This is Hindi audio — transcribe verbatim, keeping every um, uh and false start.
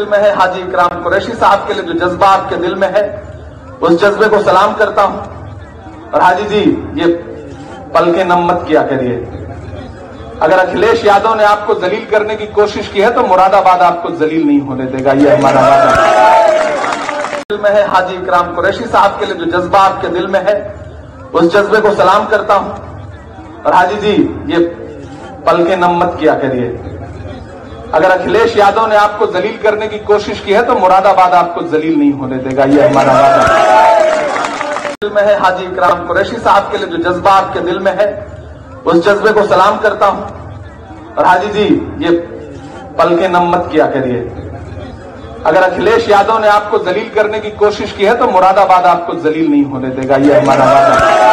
दिल में है हाजी इकराम कुरैशी साहब के लिए जो जज्बा आपके दिल में है, उस जज्बे को सलाम करता हूं। और हाजी जी, ये पलके नम मत किया करिए। अगर अखिलेश यादव ने आपको जलील करने की कोशिश की है तो मुरादाबाद आपको जलील नहीं होने देगा। ये हमारा वादा। दिल में है हाजी इकराम कुरैशी साहब के लिए जो जज्बा आपके दिल में है, उस जज्बे को सलाम करता हूं। और हाजी जी, ये पलके नम मत किया करिए। अगर अखिलेश यादव ने आपको जलील करने की कोशिश की है तो मुरादाबाद आपको जलील नहीं होने देगा। ये हमारा वादा। दिल में है हाजी इकराम कुरैशी साहब के लिए जो जज्बा आपके दिल में है, उस जज्बे को सलाम करता हूं। और हाजी जी, ये पलके नम मत किया करिए। अगर अखिलेश यादव ने आपको जलील करने की कोशिश की है तो मुरादाबाद आपको जलील नहीं होने देगा। ये हमारा वादा।